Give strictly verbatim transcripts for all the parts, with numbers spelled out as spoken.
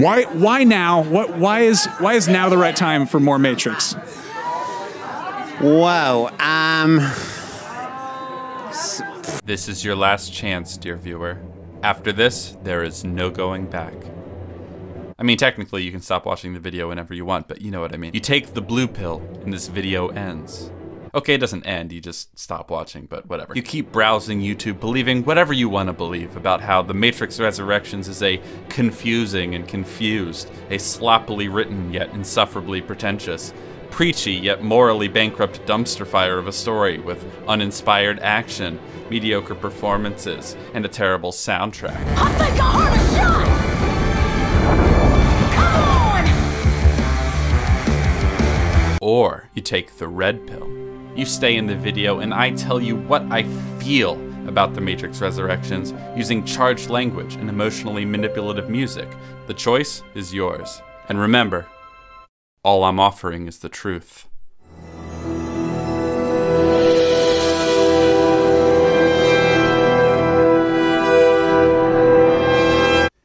Why? Why now? What? Why is? Why is now the right time for more Matrix? Whoa. Um. This is your last chance, dear viewer. After this, there is no going back. I mean, technically, you can stop watching the video whenever you want, but you know what I mean. You take the blue pill, and this video ends. Okay, it doesn't end, you just stop watching, but whatever. You keep browsing YouTube, believing whatever you want to believe about how The Matrix Resurrections is a confusing and confused, a sloppily written yet insufferably pretentious, preachy yet morally bankrupt dumpster fire of a story with uninspired action, mediocre performances, and a terrible soundtrack. I'll take a harder shot! Come on! Or you take the red pill. You stay in the video and I tell you what I feel about The Matrix Resurrections using charged language and emotionally manipulative music. The choice is yours. And remember, all I'm offering is the truth.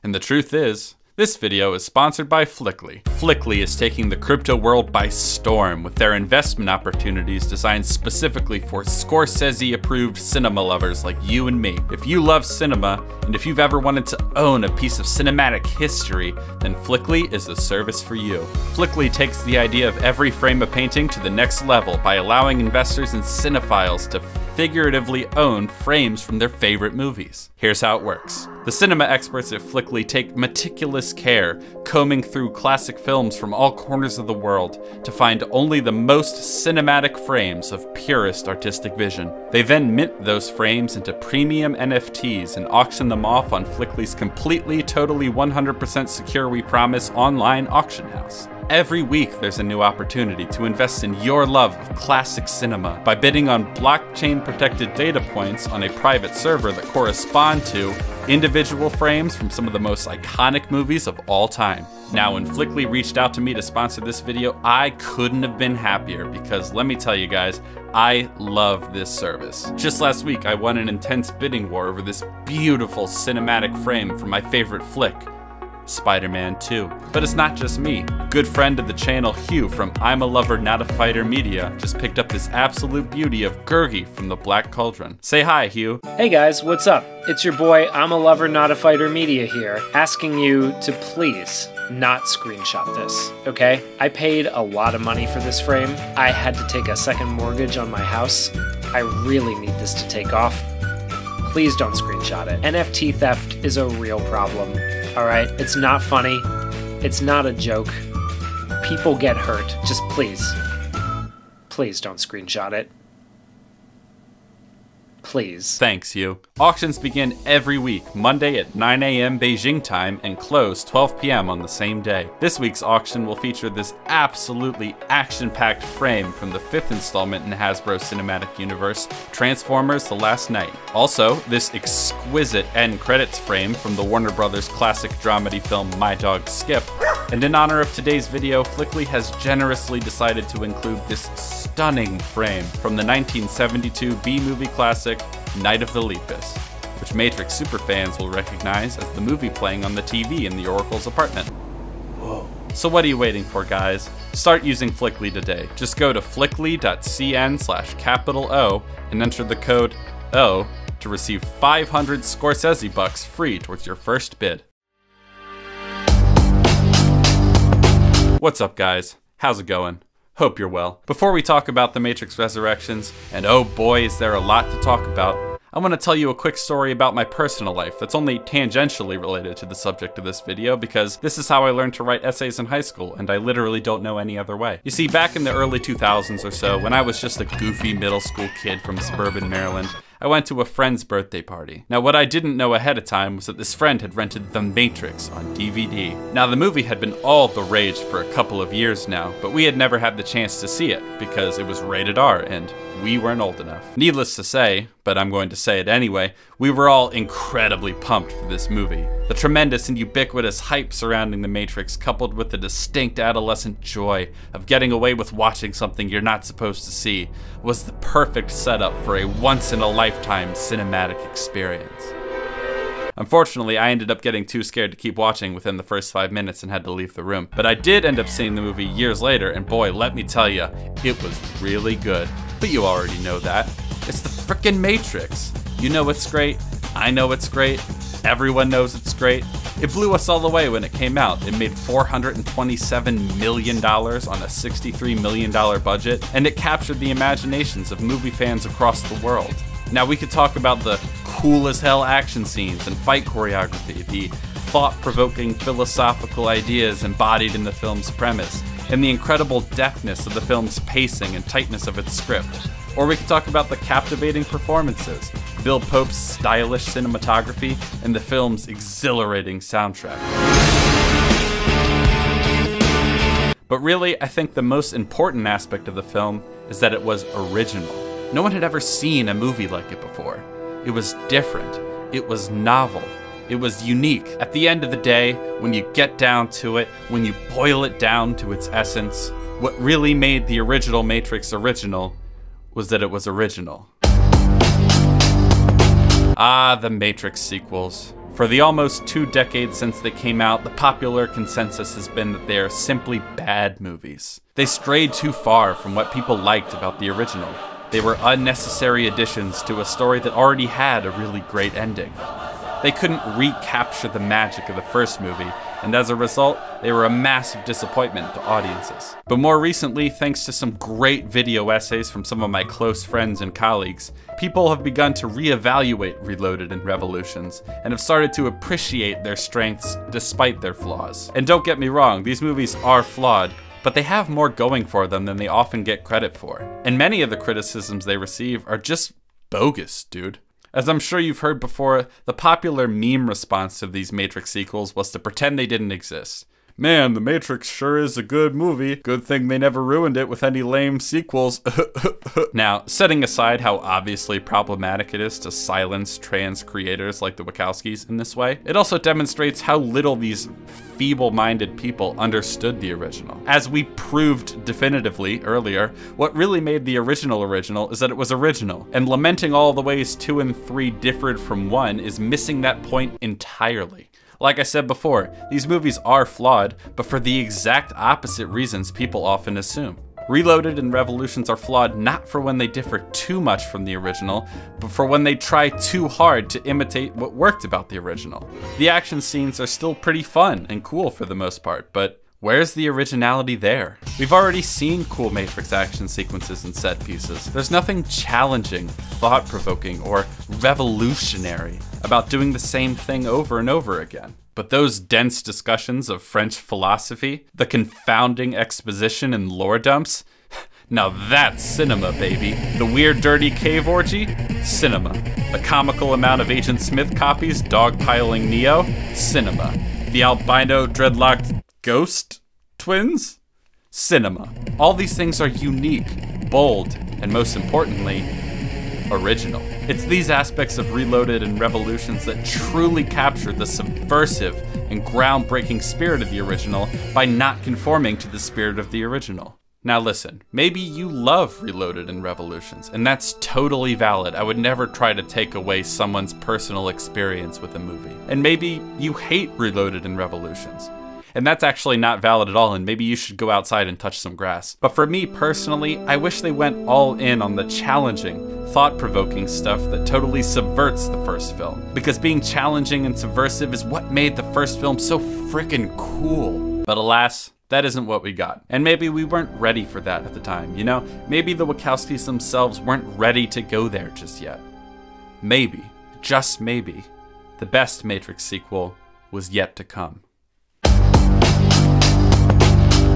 And the truth is, this video is sponsored by Flickly. Flickly is taking the crypto world by storm with their investment opportunities designed specifically for Scorsese-approved cinema lovers like you and me. If you love cinema, and if you've ever wanted to own a piece of cinematic history, then Flickly is the service for you. Flickly takes the idea of every frame of painting to the next level by allowing investors and cinephiles to figuratively own frames from their favorite movies. Here's how it works. The cinema experts at Flickly take meticulous care, combing through classic films from all corners of the world to find only the most cinematic frames of purest artistic vision. They then mint those frames into premium N F Ts and auction them off on Flickly's completely, totally, one hundred percent secure, we promise, online auction house. Every week there's a new opportunity to invest in your love of classic cinema by bidding on blockchain-protected data points on a private server that correspond to individual frames from some of the most iconic movies of all time. Now, when Flickly reached out to me to sponsor this video, I couldn't have been happier because let me tell you guys, I love this service. Just last week, I won an intense bidding war over this beautiful cinematic frame from my favorite flick, Spider-Man two. But it's not just me. Good friend of the channel, Hugh from I'm a Lover, Not a Fighter Media, just picked up this absolute beauty of Gurgi from the Black Cauldron. Say hi, Hugh. Hey guys, what's up? It's your boy, I'm a Lover, Not a Fighter Media here, asking you to please not screenshot this, okay? I paid a lot of money for this frame. I had to take a second mortgage on my house. I really need this to take off. Please don't screenshot it. N F T theft is a real problem. All right, it's not funny. It's not a joke. People get hurt. Just please, please don't screenshot it. Please. Thanks, Hugh. Auctions begin every week, Monday at nine A M Beijing time and close twelve P M on the same day. This week's auction will feature this absolutely action-packed frame from the fifth installment in Hasbro Cinematic Universe, Transformers The Last Knight. Also, this exquisite end credits frame from the Warner Brothers classic dramedy film My Dog Skip. And in honor of today's video, Flickly has generously decided to include this stunning frame from the nineteen seventy-two B-movie classic Night of the Lepus, which Matrix superfans will recognize as the movie playing on the T V in the Oracle's apartment. Whoa. So what are you waiting for, guys? Start using Flickly today. Just go to flickly dot C N slash capital O and enter the code O to receive five hundred Scorsese bucks free towards your first bid. What's up, guys? How's it going? Hope you're well. Before we talk about The Matrix Resurrections, and oh boy is there a lot to talk about, I want to tell you a quick story about my personal life that's only tangentially related to the subject of this video because this is how I learned to write essays in high school and I literally don't know any other way. You see, back in the early two thousands or so, when I was just a goofy middle school kid from suburban Maryland, I went to a friend's birthday party. Now, what I didn't know ahead of time was that this friend had rented The Matrix on D V D. Now, the movie had been all the rage for a couple of years now, but we had never had the chance to see it because it was rated R and we weren't old enough. Needless to say, but I'm going to say it anyway, we were all incredibly pumped for this movie. The tremendous and ubiquitous hype surrounding The Matrix, coupled with the distinct adolescent joy of getting away with watching something you're not supposed to see, was the perfect setup for a once-in-a-lifetime cinematic experience. Unfortunately, I ended up getting too scared to keep watching within the first five minutes and had to leave the room. But I did end up seeing the movie years later, and boy, let me tell you, it was really good. But you already know that. It's the frickin' Matrix. You know it's great. I know it's great. Everyone knows it's great. It blew us all away when it came out. It made four hundred twenty-seven million dollars on a sixty-three million dollars budget, and it captured the imaginations of movie fans across the world. Now, we could talk about the cool as hell action scenes and fight choreography, the thought-provoking philosophical ideas embodied in the film's premise, and the incredible deftness of the film's pacing and tightness of its script. Or we could talk about the captivating performances, Bill Pope's stylish cinematography, and the film's exhilarating soundtrack. But really, I think the most important aspect of the film is that it was original. No one had ever seen a movie like it before. It was different. It was novel. It was unique. At the end of the day, when you get down to it, when you boil it down to its essence, what really made the original Matrix original was that it was original. Ah, the Matrix sequels. For the almost two decades since they came out, the popular consensus has been that they are simply bad movies. They strayed too far from what people liked about the original. They were unnecessary additions to a story that already had a really great ending. They couldn't recapture the magic of the first movie, and as a result, they were a massive disappointment to audiences. But more recently, thanks to some great video essays from some of my close friends and colleagues, people have begun to reevaluate Reloaded and Revolutions, and have started to appreciate their strengths despite their flaws. And don't get me wrong, these movies are flawed, but they have more going for them than they often get credit for. And many of the criticisms they receive are just bogus, dude. As I'm sure you've heard before, the popular meme response to these Matrix sequels was to pretend they didn't exist. Man, The Matrix sure is a good movie. Good thing they never ruined it with any lame sequels. Now, setting aside how obviously problematic it is to silence trans creators like the Wachowskis in this way, it also demonstrates how little these feeble-minded people understood the original. As we proved definitively earlier, what really made the original original is that it was original, and lamenting all the ways two and three differed from one is missing that point entirely. Like I said before, these movies are flawed, but for the exact opposite reasons people often assume. Reloaded and Revolutions are flawed not for when they differ too much from the original, but for when they try too hard to imitate what worked about the original. The action scenes are still pretty fun and cool for the most part, but where's the originality there? We've already seen cool Matrix action sequences and set pieces. There's nothing challenging, thought-provoking, or revolutionary about doing the same thing over and over again. But those dense discussions of French philosophy, the confounding exposition and lore dumps, now that's cinema, baby. The weird, dirty cave orgy? Cinema. The comical amount of Agent Smith copies dogpiling Neo? Cinema. The albino dreadlocked ghost twins? Cinema. All these things are unique, bold, and most importantly, original. It's these aspects of Reloaded and Revolutions that truly capture the subversive and groundbreaking spirit of the original by not conforming to the spirit of the original. Now listen, maybe you love Reloaded and Revolutions, and that's totally valid. I would never try to take away someone's personal experience with a movie. And maybe you hate Reloaded and Revolutions, and that's actually not valid at all, and maybe you should go outside and touch some grass. But for me personally, I wish they went all in on the challenging, thought-provoking stuff that totally subverts the first film. Because being challenging and subversive is what made the first film so frickin' cool. But alas, that isn't what we got. And maybe we weren't ready for that at the time, you know? Maybe the Wachowskis themselves weren't ready to go there just yet. Maybe, just maybe, the best Matrix sequel was yet to come.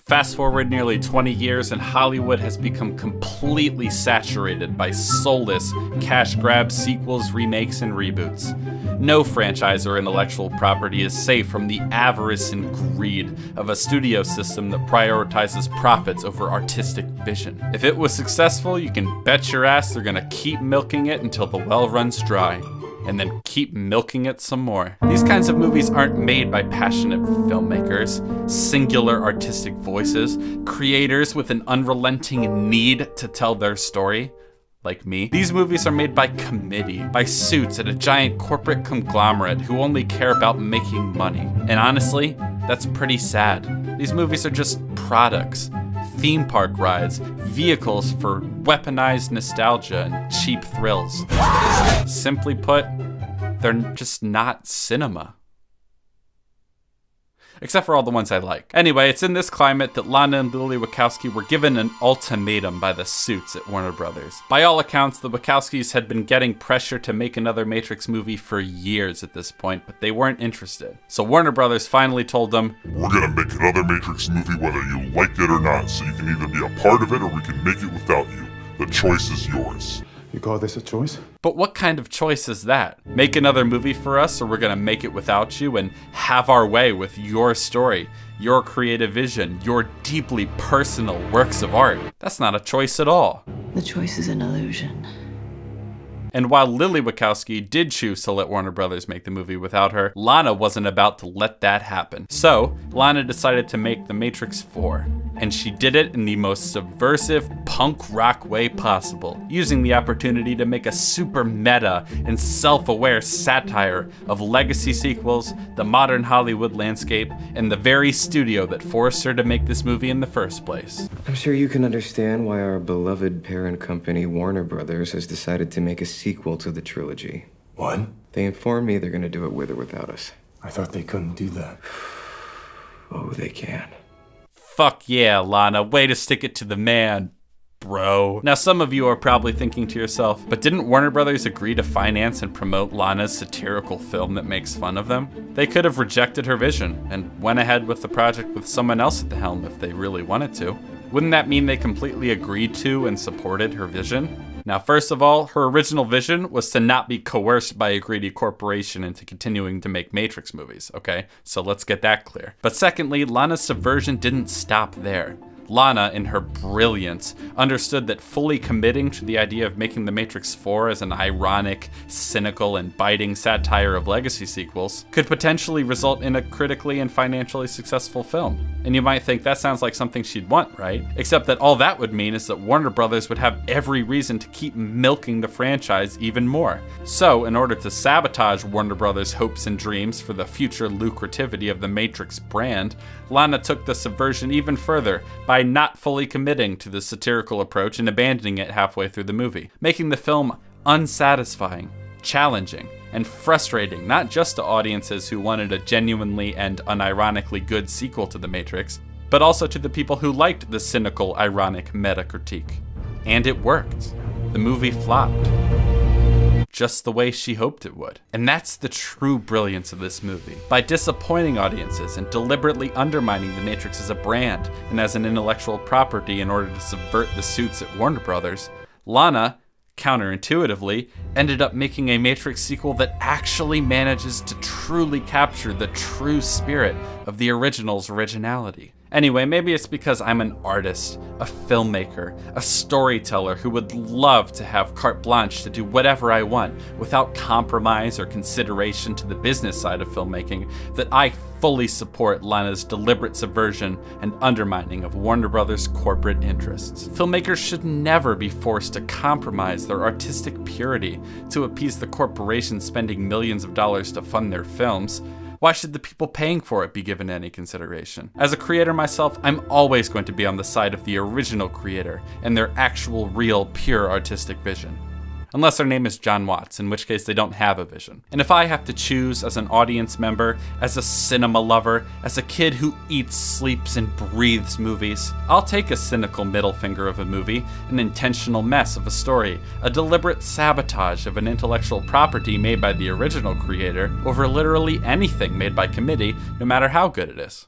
Fast forward nearly twenty years and Hollywood has become completely saturated by soulless cash grab sequels, remakes, and reboots. No franchise or intellectual property is safe from the avarice and greed of a studio system that prioritizes profits over artistic vision. If it was successful, you can bet your ass they're gonna keep milking it until the well runs dry, and then keep milking it some more. These kinds of movies aren't made by passionate filmmakers, singular artistic voices, creators with an unrelenting need to tell their story. like me. These movies are made by committee, by suits at a giant corporate conglomerate who only care about making money. And honestly, that's pretty sad. These movies are just products, theme park rides, vehicles for weaponized nostalgia and cheap thrills. Simply put, they're just not cinema. Except for all the ones I like. Anyway, it's in this climate that Lana and Lily Wachowski were given an ultimatum by the suits at Warner Brothers. By all accounts, the Wachowskis had been getting pressure to make another Matrix movie for years at this point, but they weren't interested. So Warner Brothers finally told them, "We're gonna make another Matrix movie whether you like it or not, so you can either be a part of it or we can make it without you. The choice is yours." You call this a choice? But what kind of choice is that? Make another movie for us or we're gonna make it without you and have our way with your story, your creative vision, your deeply personal works of art. That's not a choice at all. The choice is an illusion. And while Lily Wachowski did choose to let Warner Brothers make the movie without her, Lana wasn't about to let that happen. So Lana decided to make The Matrix four. And she did it in the most subversive punk rock way possible, using the opportunity to make a super meta and self-aware satire of legacy sequels, the modern Hollywood landscape, and the very studio that forced her to make this movie in the first place. I'm sure you can understand why our beloved parent company, Warner Brothers, has decided to make a sequel to the trilogy. What? They informed me they're gonna do it with or without us. I thought they couldn't do that. Oh, they can. Fuck yeah, Lana, way to stick it to the man, bro. Now some of you are probably thinking to yourself, but didn't Warner Brothers agree to finance and promote Lana's satirical film that makes fun of them? They could have rejected her vision and went ahead with the project with someone else at the helm if they really wanted to. Wouldn't that mean they completely agreed to and supported her vision? Now, first of all, her original vision was to not be coerced by a greedy corporation into continuing to make Matrix movies, okay? So let's get that clear. But secondly, Lana's subversion didn't stop there. Lana, in her brilliance, understood that fully committing to the idea of making The Matrix four as an ironic, cynical, and biting satire of legacy sequels could potentially result in a critically and financially successful film. And you might think that sounds like something she'd want, right? Except that all that would mean is that Warner Brothers would have every reason to keep milking the franchise even more. So in order to sabotage Warner Brothers' hopes and dreams for the future lucrativity of the Matrix brand, Lana took the subversion even further by not fully committing to the satirical approach and abandoning it halfway through the movie, making the film unsatisfying, challenging, and frustrating, not just to audiences who wanted a genuinely and unironically good sequel to The Matrix, but also to the people who liked the cynical, ironic meta critique. And it worked. The movie flopped. Just the way she hoped it would. And that's the true brilliance of this movie. By disappointing audiences and deliberately undermining The Matrix as a brand and as an intellectual property in order to subvert the suits at Warner Brothers, Lana, counterintuitively, ended up making a Matrix sequel that actually manages to truly capture the true spirit of the original's originality. Anyway, maybe it's because I'm an artist, a filmmaker, a storyteller who would love to have carte blanche to do whatever I want without compromise or consideration to the business side of filmmaking, that I fully support Lana's deliberate subversion and undermining of Warner Brothers' corporate interests. Filmmakers should never be forced to compromise their artistic purity to appease the corporation spending millions of dollars to fund their films. Why should the people paying for it be given any consideration? As a creator myself, I'm always going to be on the side of the original creator and their actual, real, pure artistic vision. Unless their name is John Watts, in which case they don't have a vision. And if I have to choose as an audience member, as a cinema lover, as a kid who eats, sleeps, and breathes movies, I'll take a cynical middle finger of a movie, an intentional mess of a story, a deliberate sabotage of an intellectual property made by the original creator over literally anything made by committee, no matter how good it is.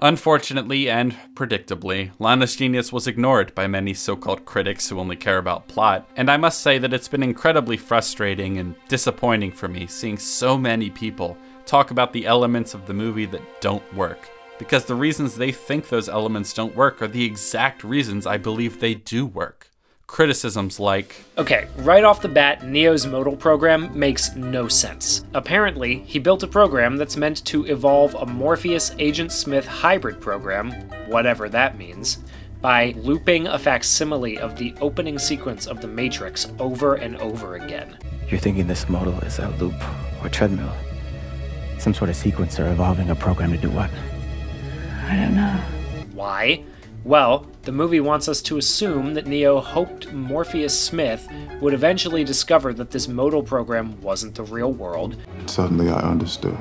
Unfortunately and predictably, Lana's genius was ignored by many so-called critics who only care about plot, and I must say that it's been incredibly frustrating and disappointing for me seeing so many people talk about the elements of the movie that don't work, because the reasons they think those elements don't work are the exact reasons I believe they do work. Criticisms like, okay, right off the bat, Neo's modal program makes no sense. Apparently, he built a program that's meant to evolve a Morpheus-Agent Smith hybrid program, whatever that means, by looping a facsimile of the opening sequence of The Matrix over and over again. You're thinking this model is a loop or treadmill? Some sort of sequencer evolving a program to do what? I don't know. Why? Well, the movie wants us to assume that Neo hoped Morpheus Smith would eventually discover that this modal program wasn't the real world. Suddenly I understood.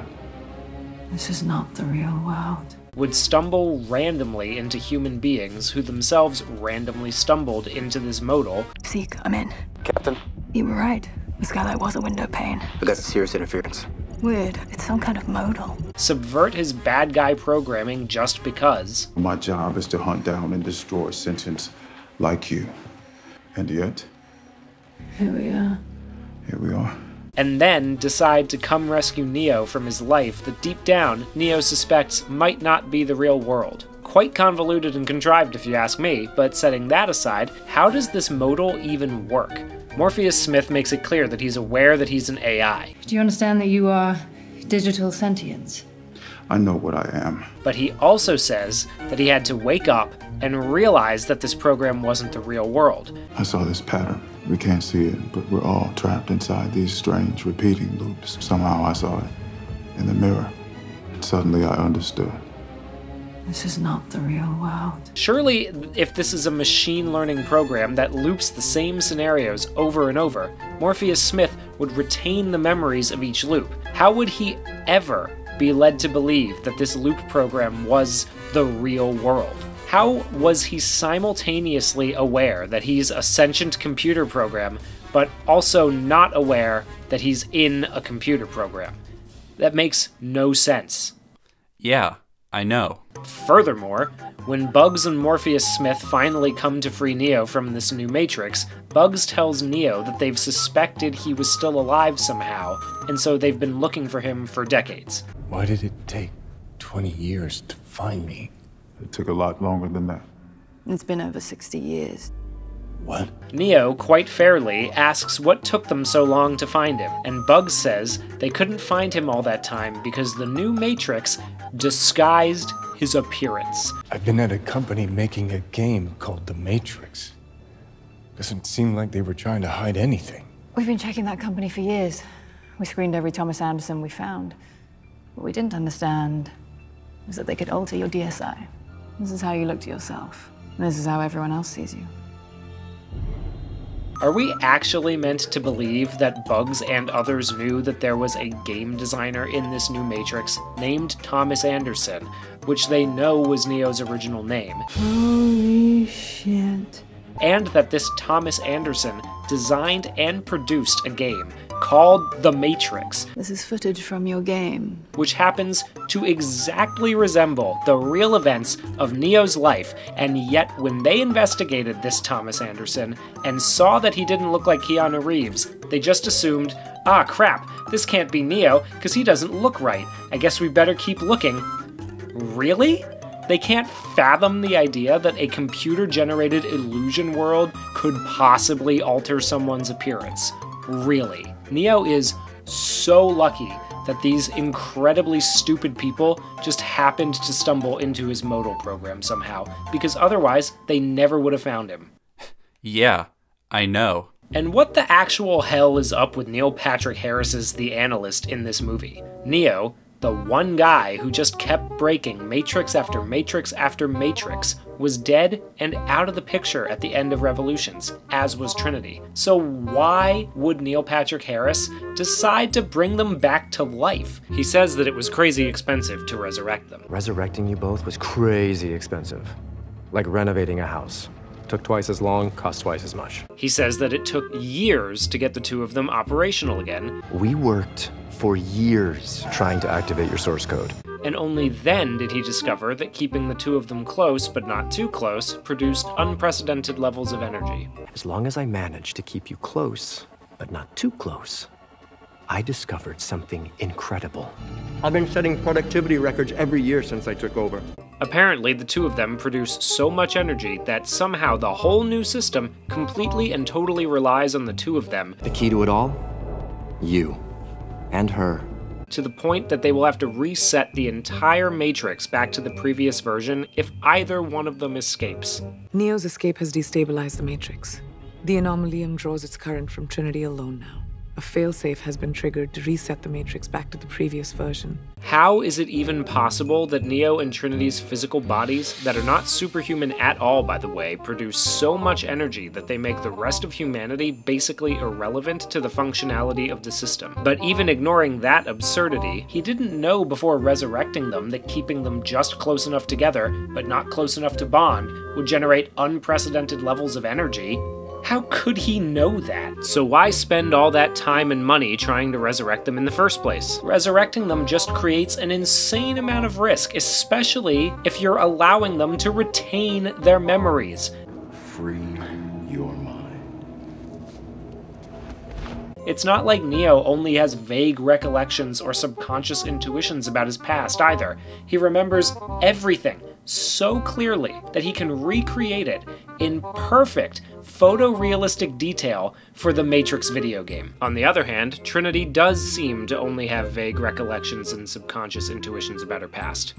This is not the real world. Would stumble randomly into human beings who themselves randomly stumbled into this modal. Zeke, I'm in. Captain? You were right. The skylight was a window pane. But that's serious interference. Weird. It's some kind of modal. Subvert his bad guy programming just because. My job is to hunt down and destroy sentients like you. And yet... here we are. Here we are. And then decide to come rescue Neo from his life that deep down, Neo suspects might not be the real world. Quite convoluted and contrived if you ask me, but setting that aside, how does this modal even work? Morpheus Smith makes it clear that he's aware that he's an A I. Do you understand that you are digital sentience? I know what I am. But he also says that he had to wake up and realize that this program wasn't the real world. I saw this pattern. We can't see it, but we're all trapped inside these strange repeating loops. Somehow I saw it in the mirror. Suddenly I understood. This is not the real world. Surely, if this is a machine learning program that loops the same scenarios over and over, Morpheus Smith would retain the memories of each loop. How would he ever be led to believe that this loop program was the real world? How was he simultaneously aware that he's a sentient computer program, but also not aware that he's in a computer program? That makes no sense. Yeah. I know. Furthermore, when Bugs and Morpheus Smith finally come to free Neo from this new Matrix, Bugs tells Neo that they've suspected he was still alive somehow, and so they've been looking for him for decades. Why did it take twenty years to find me? It took a lot longer than that. It's been over sixty years. What? Neo, quite fairly, asks what took them so long to find him, and Bugs says they couldn't find him all that time because the new Matrix disguised his appearance. I've been at a company making a game called The Matrix. Doesn't seem like they were trying to hide anything. We've been checking that company for years. We screened every Thomas Anderson we found. What we didn't understand was that they could alter your D S I. This is how you look to yourself, and this is how everyone else sees you. Are we actually meant to believe that Bugs and others knew that there was a game designer in this new Matrix named Thomas Anderson, which they know was Neo's original name? Holy shit. And that this Thomas Anderson designed and produced a game called The Matrix. This is footage from your game. Which happens to exactly resemble the real events of Neo's life, and yet when they investigated this Thomas Anderson and saw that he didn't look like Keanu Reeves, they just assumed, ah crap, this can't be Neo because he doesn't look right. I guess we better keep looking. Really? They can't fathom the idea that a computer-generated illusion world could possibly alter someone's appearance. Really. Neo is so lucky that these incredibly stupid people just happened to stumble into his modal program somehow, because otherwise they never would have found him. Yeah, I know. And what the actual hell is up with Neil Patrick Harris's The Analyst in this movie? Neo, the one guy who just kept breaking Matrix after Matrix after Matrix, was dead and out of the picture at the end of Revolutions, as was Trinity. So why would Neil Patrick Harris decide to bring them back to life? He says that it was crazy expensive to resurrect them. Resurrecting you both was crazy expensive. Like renovating a house. Took twice as long, cost twice as much. He says that it took years to get the two of them operational again. We worked for years trying to activate your source code. And only then did he discover that keeping the two of them close, but not too close, produced unprecedented levels of energy. As long as I managed to keep you close, but not too close, I discovered something incredible. I've been setting productivity records every year since I took over. Apparently, the two of them produce so much energy that somehow the whole new system completely and totally relies on the two of them. The key to it all? You. And her. to the point that they will have to reset the entire Matrix back to the previous version if either one of them escapes. Neo's escape has destabilized the Matrix. The Anomalium draws its current from Trinity alone now. A failsafe has been triggered to reset the Matrix back to the previous version. How is it even possible that Neo and Trinity's physical bodies, that are not superhuman at all by the way, produce so much energy that they make the rest of humanity basically irrelevant to the functionality of the system? But even ignoring that absurdity, he didn't know before resurrecting them that keeping them just close enough together, but not close enough to bond, would generate unprecedented levels of energy. How could he know that? So why spend all that time and money trying to resurrect them in the first place? Resurrecting them just creates an insane amount of risk, especially if you're allowing them to retain their memories. Free your mind. It's not like Neo only has vague recollections or subconscious intuitions about his past either. He remembers everything so clearly that he can recreate it in perfect, photorealistic detail for the Matrix video game. On the other hand, Trinity does seem to only have vague recollections and subconscious intuitions about her past.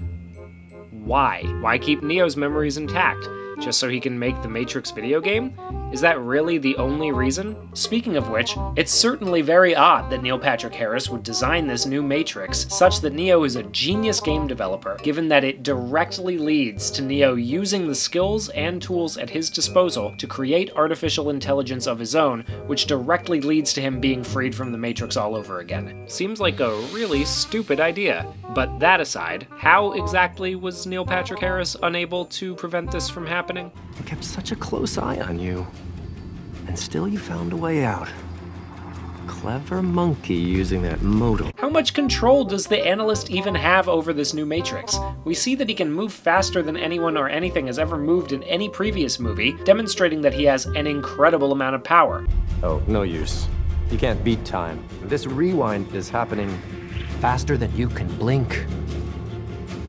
Why? Why keep Neo's memories intact? Just so he can make the Matrix video game? Is that really the only reason? Speaking of which, it's certainly very odd that Neil Patrick Harris would design this new Matrix such that Neo is a genius game developer, given that it directly leads to Neo using the skills and tools at his disposal to create artificial intelligence of his own, which directly leads to him being freed from the Matrix all over again. Seems like a really stupid idea. But that aside, how exactly was Neil Patrick Harris unable to prevent this from happening? I kept such a close eye on you, and still you found a way out. Clever monkey using that modal. How much control does the analyst even have over this new Matrix? We see that he can move faster than anyone or anything has ever moved in any previous movie, demonstrating that he has an incredible amount of power. Oh, no use. You can't beat time. This rewind is happening faster than you can blink.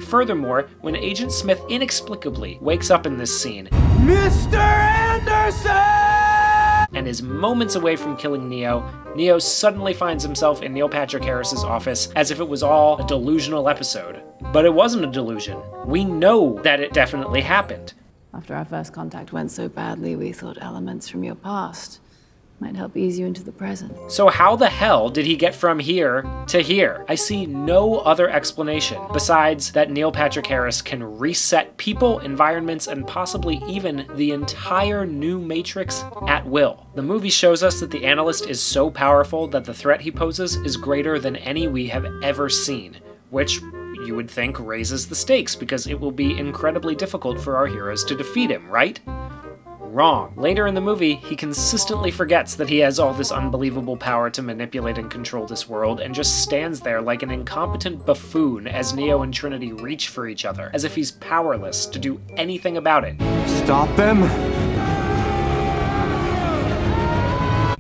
Furthermore, when Agent Smith inexplicably wakes up in this scene, Mister Anderson, and is moments away from killing Neo, Neo suddenly finds himself in Neil Patrick Harris's office as if it was all a delusional episode. But it wasn't a delusion. We know that it definitely happened. After our first contact went so badly, we thought elements from your past might help ease you into the present. So how the hell did he get from here to here? I see no other explanation besides that Neil Patrick Harris can reset people, environments, and possibly even the entire new Matrix at will. The movie shows us that the analyst is so powerful that the threat he poses is greater than any we have ever seen, which you would think raises the stakes because it will be incredibly difficult for our heroes to defeat him, right? Wrong. Later in the movie, he consistently forgets that he has all this unbelievable power to manipulate and control this world and just stands there like an incompetent buffoon as Neo and Trinity reach for each other, as if he's powerless to do anything about it. Stop them!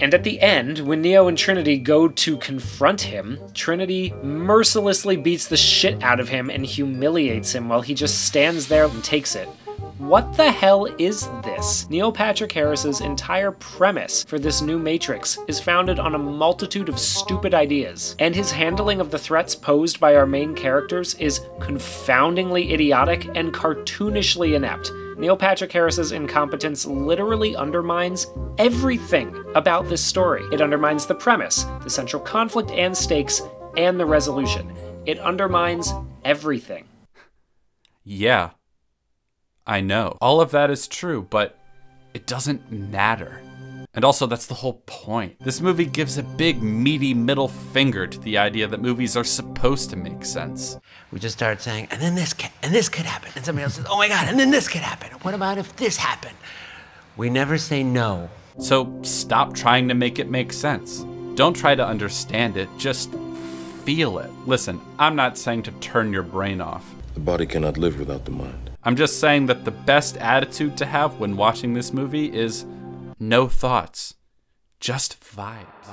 And at the end, when Neo and Trinity go to confront him, Trinity mercilessly beats the shit out of him and humiliates him while he just stands there and takes it. What the hell is this? Neil Patrick Harris's entire premise for this new Matrix is founded on a multitude of stupid ideas, and his handling of the threats posed by our main characters is confoundingly idiotic and cartoonishly inept. Neil Patrick Harris's incompetence literally undermines everything about this story. It undermines the premise, the central conflict and stakes, and the resolution. It undermines everything. Yeah. I know. All of that is true, but it doesn't matter. And also, that's the whole point. This movie gives a big, meaty middle finger to the idea that movies are supposed to make sense. We just started saying, and then this could, and this could happen. And somebody else says, oh my God, and then this could happen. What about if this happened? We never say no. So stop trying to make it make sense. Don't try to understand it, just feel it. Listen, I'm not saying to turn your brain off. The body cannot live without the mind. I'm just saying that the best attitude to have when watching this movie is no thoughts, just vibes.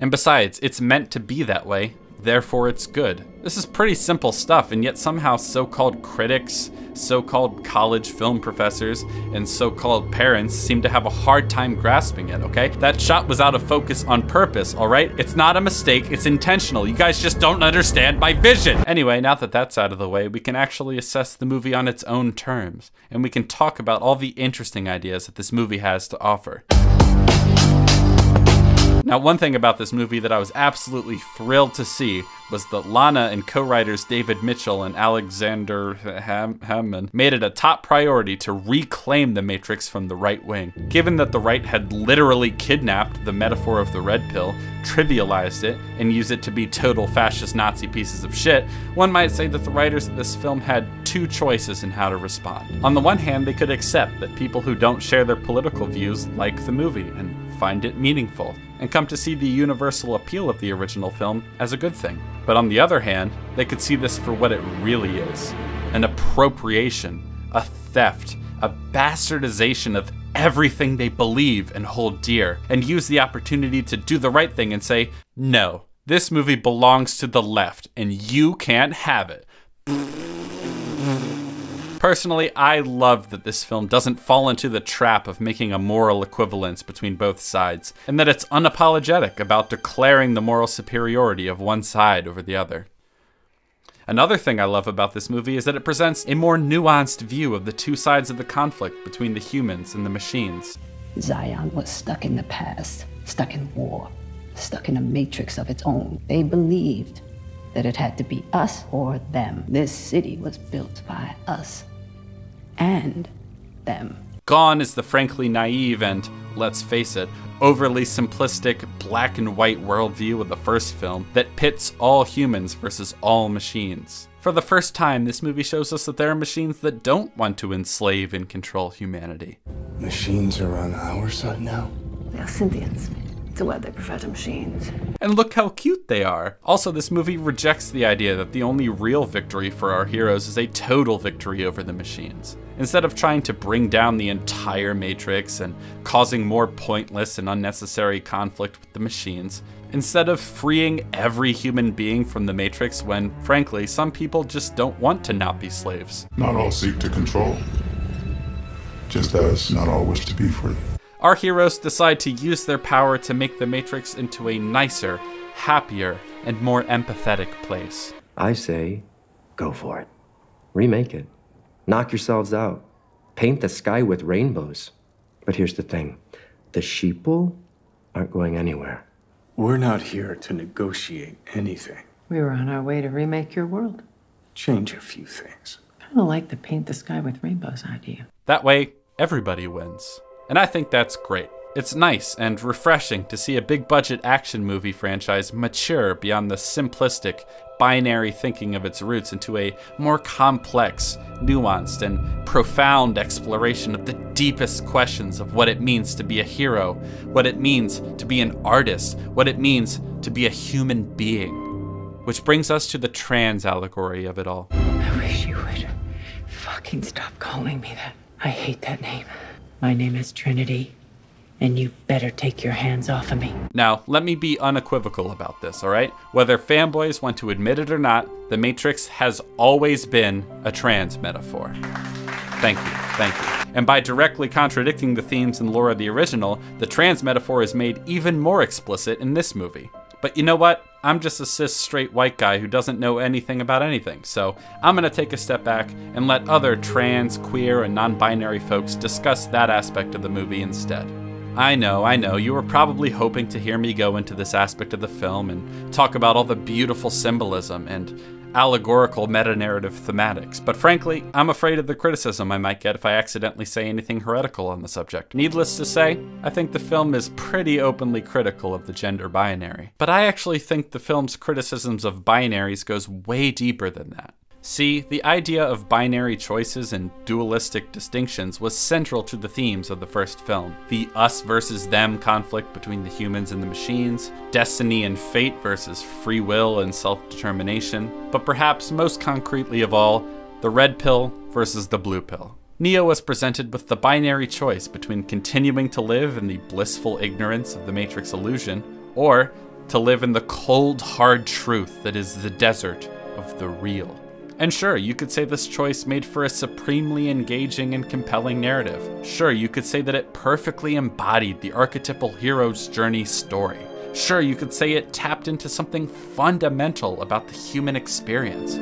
And besides, it's meant to be that way, therefore it's good. This is pretty simple stuff, and yet somehow so-called critics, so-called college film professors and so-called parents seem to have a hard time grasping it, okay? That shot was out of focus on purpose, all right? It's not a mistake, it's intentional. You guys just don't understand my vision. Anyway, now that that's out of the way, we can actually assess the movie on its own terms, and we can talk about all the interesting ideas that this movie has to offer. Now, one thing about this movie that I was absolutely thrilled to see was that Lana and co-writers David Mitchell and Alexander Ham Hammond made it a top priority to reclaim the Matrix from the right wing. Given that the right had literally kidnapped the metaphor of the red pill, trivialized it, and used it to be total fascist Nazi pieces of shit, one might say that the writers of this film had two choices in how to respond. On the one hand, they could accept that people who don't share their political views like the movie and find it meaningful, and come to see the universal appeal of the original film as a good thing. But on the other hand, they could see this for what it really is. An appropriation, a theft, a bastardization of everything they believe and hold dear, and use the opportunity to do the right thing and say, no, this movie belongs to the left, and you can't have it. Personally, I love that this film doesn't fall into the trap of making a moral equivalence between both sides, and that it's unapologetic about declaring the moral superiority of one side over the other. Another thing I love about this movie is that it presents a more nuanced view of the two sides of the conflict between the humans and the machines. Zion was stuck in the past, stuck in war, stuck in a matrix of its own. They believed that it had to be us or them. This city was built by us and them. Gone is the frankly naive and, let's face it, overly simplistic black and white worldview of the first film that pits all humans versus all machines. For the first time, this movie shows us that there are machines that don't want to enslave and control humanity. Machines are on our side now? They are Synthients. The way they prefer to machines. And look how cute they are. Also, this movie rejects the idea that the only real victory for our heroes is a total victory over the machines. Instead of trying to bring down the entire Matrix and causing more pointless and unnecessary conflict with the machines, instead of freeing every human being from the Matrix when, frankly, some people just don't want to not be slaves. Not all seek to control, just as not all wish to be free. Our heroes decide to use their power to make the Matrix into a nicer, happier, and more empathetic place. I say, go for it. Remake it. Knock yourselves out. Paint the sky with rainbows. But here's the thing. The sheeple aren't going anywhere. We're not here to negotiate anything. We were on our way to remake your world. Change a few things. Kind of like the paint the sky with rainbows idea. That way, everybody wins. And I think that's great. It's nice and refreshing to see a big budget action movie franchise mature beyond the simplistic, binary thinking of its roots into a more complex, nuanced, and profound exploration of the deepest questions of what it means to be a hero, what it means to be an artist, what it means to be a human being. Which brings us to the trans allegory of it all. I wish you would fucking stop calling me that. I hate that name. My name is Trinity, and you better take your hands off of me. Now, let me be unequivocal about this, all right? Whether fanboys want to admit it or not, The Matrix has always been a trans metaphor. Thank you, thank you. And by directly contradicting the themes in lore of the original, the trans metaphor is made even more explicit in this movie. But you know what? I'm just a cis straight white guy who doesn't know anything about anything, so I'm gonna take a step back and let other trans, queer, and non-binary folks discuss that aspect of the movie instead. I know, I know, you were probably hoping to hear me go into this aspect of the film and talk about all the beautiful symbolism and allegorical meta-narrative thematics, but frankly, I'm afraid of the criticism I might get if I accidentally say anything heretical on the subject. Needless to say, I think the film is pretty openly critical of the gender binary. But I actually think the film's criticisms of binaries goes way deeper than that. See, the idea of binary choices and dualistic distinctions was central to the themes of the first film. The us versus them conflict between the humans and the machines, destiny and fate versus free will and self-determination, but perhaps most concretely of all, the red pill versus the blue pill. Neo was presented with the binary choice between continuing to live in the blissful ignorance of the Matrix illusion, or to live in the cold, hard truth that is the desert of the real. And sure, you could say this choice made for a supremely engaging and compelling narrative. Sure, you could say that it perfectly embodied the archetypal hero's journey story. Sure, you could say it tapped into something fundamental about the human experience.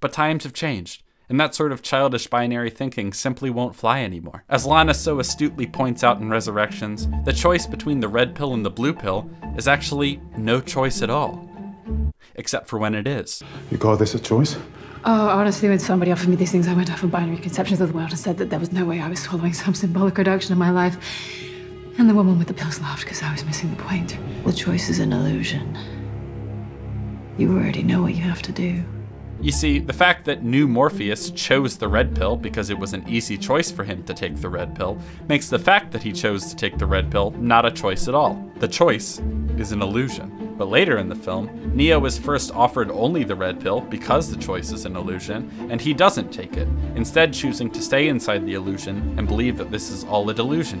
But times have changed, and that sort of childish binary thinking simply won't fly anymore. As Lana so astutely points out in Resurrections, the choice between the red pill and the blue pill is actually no choice at all. Except for when it is. You call this a choice? Oh, honestly, when somebody offered me these things, I went off on binary conceptions of the world and said that there was no way I was swallowing some symbolic reduction in my life. And the woman with the pills laughed because I was missing the point. The choice is an illusion. You already know what you have to do. You see, the fact that new Morpheus chose the red pill because it was an easy choice for him to take the red pill makes the fact that he chose to take the red pill not a choice at all. The choice is an illusion. But later in the film, Neo is first offered only the red pill because the choice is an illusion, and he doesn't take it, instead choosing to stay inside the illusion and believe that this is all a delusion.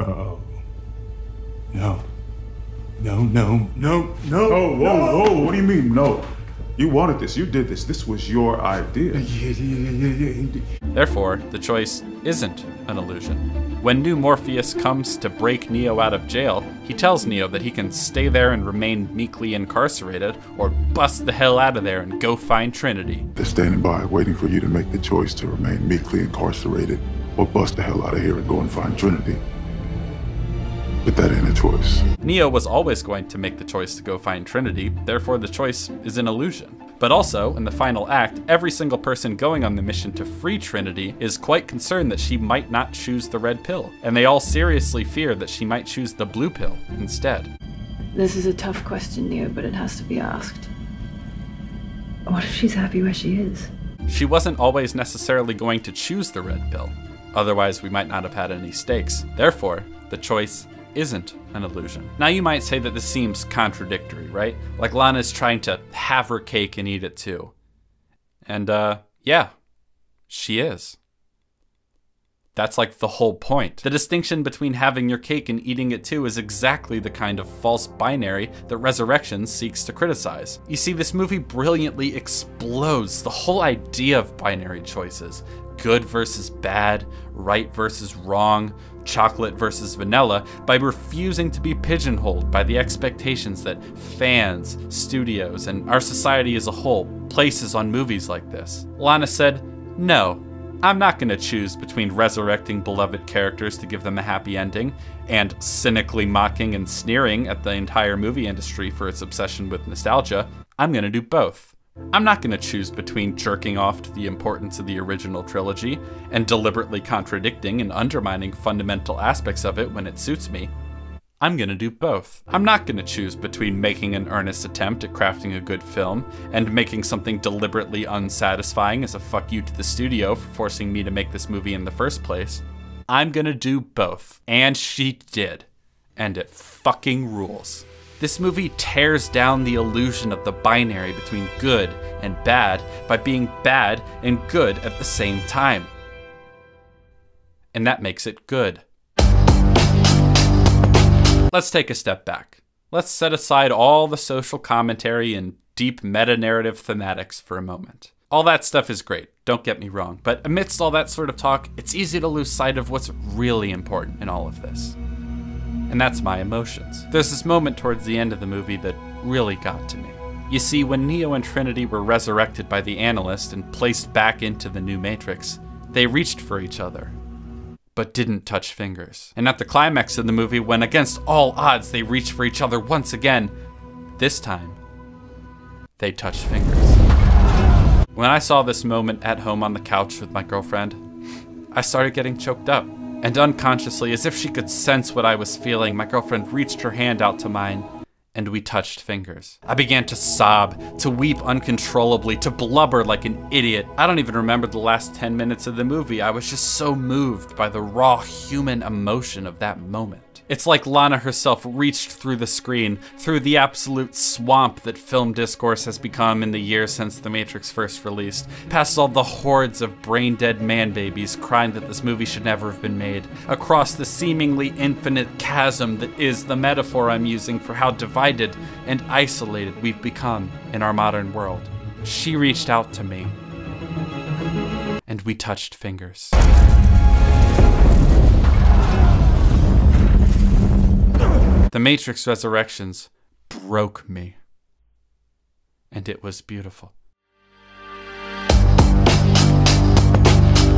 Uh-oh. No. No, no, no, no. Oh, whoa, whoa, what do you mean, no? You wanted this, you did this, this was your idea. Therefore, the choice isn't an illusion. When New Morpheus comes to break Neo out of jail, he tells Neo that he can stay there and remain meekly incarcerated, or bust the hell out of there and go find Trinity. They're standing by, waiting for you to make the choice to remain meekly incarcerated, or bust the hell out of here and go and find Trinity. But that ain't a choice. Neo was always going to make the choice to go find Trinity, therefore the choice is an illusion. But also, in the final act, every single person going on the mission to free Trinity is quite concerned that she might not choose the red pill, and they all seriously fear that she might choose the blue pill instead. This is a tough question, Neo, but it has to be asked. What if she's happy where she is? She wasn't always necessarily going to choose the red pill, otherwise we might not have had any stakes. Therefore, the choice isn't an illusion. Now you might say that this seems contradictory, right? Like Lana's trying to have her cake and eat it too. And uh, yeah, she is. That's like the whole point. The distinction between having your cake and eating it too is exactly the kind of false binary that Resurrection seeks to criticize. You see, this movie brilliantly explodes the whole idea of binary choices. Good versus bad, right versus wrong, chocolate versus vanilla, by refusing to be pigeonholed by the expectations that fans, studios, and our society as a whole places on movies like this. Lana said, no, I'm not going to choose between resurrecting beloved characters to give them a happy ending and cynically mocking and sneering at the entire movie industry for its obsession with nostalgia. I'm going to do both. I'm not going to choose between jerking off to the importance of the original trilogy and deliberately contradicting and undermining fundamental aspects of it when it suits me. I'm going to do both. I'm not going to choose between making an earnest attempt at crafting a good film and making something deliberately unsatisfying as a fuck you to the studio for forcing me to make this movie in the first place. I'm going to do both. And she did. And it fucking rules. This movie tears down the illusion of the binary between good and bad by being bad and good at the same time. And that makes it good. Let's take a step back. Let's set aside all the social commentary and deep meta-narrative thematics for a moment. All that stuff is great, don't get me wrong, but amidst all that sort of talk, it's easy to lose sight of what's really important in all of this. And that's my emotions. There's this moment towards the end of the movie that really got to me. You see, when Neo and Trinity were resurrected by the Analyst and placed back into the new Matrix, they reached for each other, but didn't touch fingers. And at the climax of the movie, when against all odds they reach for each other once again, this time, they touched fingers. When I saw this moment at home on the couch with my girlfriend, I started getting choked up. And unconsciously, as if she could sense what I was feeling, my girlfriend reached her hand out to mine, and we touched fingers. I began to sob, to weep uncontrollably, to blubber like an idiot. I don't even remember the last ten minutes of the movie. I was just so moved by the raw human emotion of that moment. It's like Lana herself reached through the screen, through the absolute swamp that film discourse has become in the years since The Matrix first released, past all the hordes of brain-dead man-babies crying that this movie should never have been made, across the seemingly infinite chasm that is the metaphor I'm using for how divided and isolated we've become in our modern world. She reached out to me, and we touched fingers. The Matrix Resurrections broke me. And it was beautiful.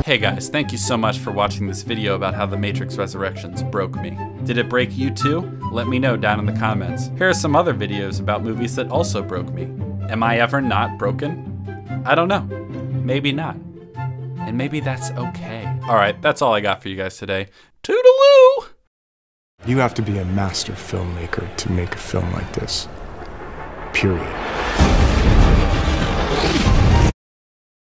Hey guys, thank you so much for watching this video about how The Matrix Resurrections broke me. Did it break you too? Let me know down in the comments. Here are some other videos about movies that also broke me. Am I ever not broken? I don't know. Maybe not. And maybe that's okay. All right, that's all I got for you guys today. Toodaloo! You have to be a master filmmaker to make a film like this. Period.